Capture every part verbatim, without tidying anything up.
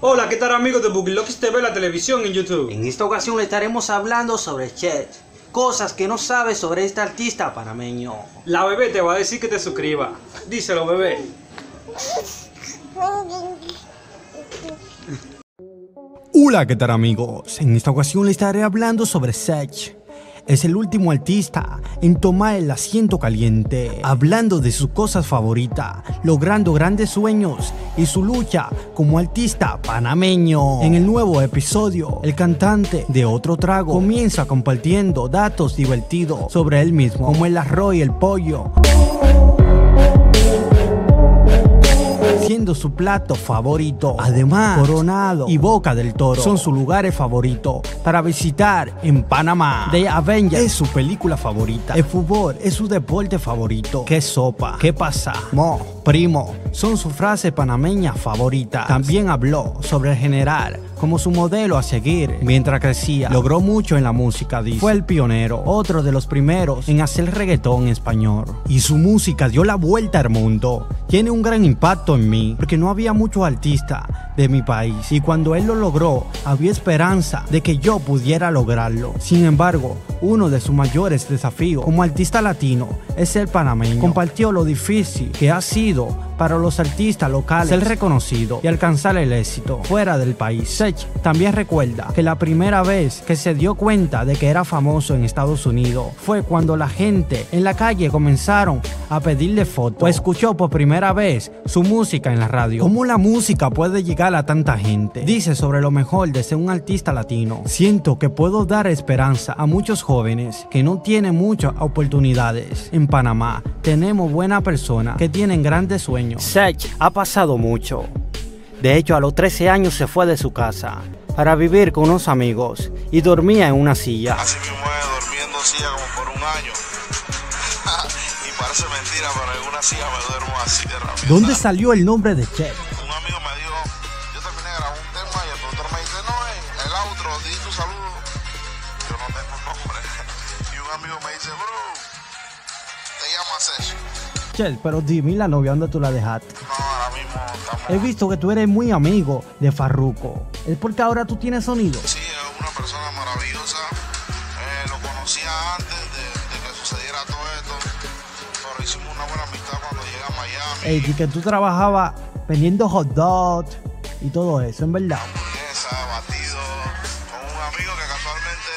Hola, ¿qué tal amigos de Buggy Loquis T V, la televisión en YouTube? En esta ocasión le estaremos hablando sobre Sech, cosas que no sabes sobre este artista panameño. La bebé te va a decir que te suscriba. Díselo, bebé. Hola, ¿qué tal amigos? En esta ocasión le estaré hablando sobre Sech. Es el último artista en tomar el asiento caliente, hablando de sus cosas favoritas, logrando grandes sueños y su lucha como artista panameño. En el nuevo episodio, el cantante de Otro Trago comienza compartiendo datos divertidos sobre él mismo, como el arroz y el pollo, siendo su plato favorito. Además, Coronado y Boca del Toro son sus lugares favoritos para visitar en Panamá. The Avengers es su película favorita. El fútbol es su deporte favorito. ¿Qué sopa? ¿Qué pasa? Mo, primo, son sus frases panameñas favoritas. También habló sobre el general como su modelo a seguir mientras crecía. Logró mucho en la música, dice. Fue el pionero, otro de los primeros en hacer reggaetón en español. Y su música dio la vuelta al mundo. Tiene un gran impacto en mí, porque no había muchos artistas de mi país. Y cuando él lo logró, había esperanza de que yo pudiera lograrlo. Sin embargo, uno de sus mayores desafíos como artista latino es el panameño. Compartió lo difícil que ha sido para los artistas locales ser reconocido y alcanzar el éxito fuera del país. Sech también recuerda que la primera vez que se dio cuenta de que era famoso en Estados Unidos fue cuando la gente en la calle comenzaron a pedirle fotos o escuchó por primera vez su música en la radio. ¿Cómo la música puede llegar a tanta gente? Dice sobre lo mejor de ser un artista latino. Siento que puedo dar esperanza a muchos jóvenes jóvenes que no tienen muchas oportunidades. En Panamá tenemos buenas personas que tienen grandes sueños. Sech ha pasado mucho. De hecho, a los trece años se fue de su casa para vivir con unos amigos y dormía en una silla. Así mismo es, durmiendo en silla como por un año. Y parece mentira, pero en una silla me duermo así de rápido. ¿Dónde salió el nombre de Sech? Un amigo me dijo, yo terminé de grabar un tema y el productor me dice, no, eh, el outro, di tu saludo. Yo no tengo nombre. Y un amigo me dice, bro, te llamo Sech. Che, pero dime la novia, ¿dónde tú la dejaste? No, ahora mismo estamos... He visto que tú eres muy amigo de Farruko. ¿Es porque ahora tú tienes sonido? Sí, es una persona maravillosa. Eh, lo conocía antes de, de que sucediera todo esto. Pero hicimos una buena amistad cuando llegué a Miami. Ey, y que tú trabajabas vendiendo hot dogs y todo eso, en verdad. Hamburguesa, batido, con un amigo que casualmente...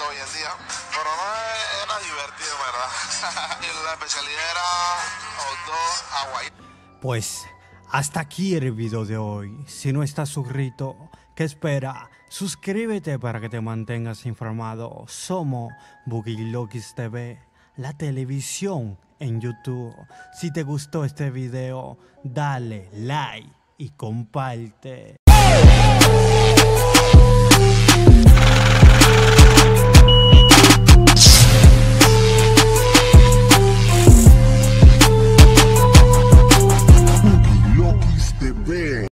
hoy en día, pero no era divertido, ¿verdad? La especialidad era hot dog hawaii. Pues hasta aquí el video de hoy. Si no estás suscrito, ¿qué espera? Suscríbete para que te mantengas informado. Somos Buggy Loquis T V, la televisión en YouTube. Si te gustó este video, dale like y comparte.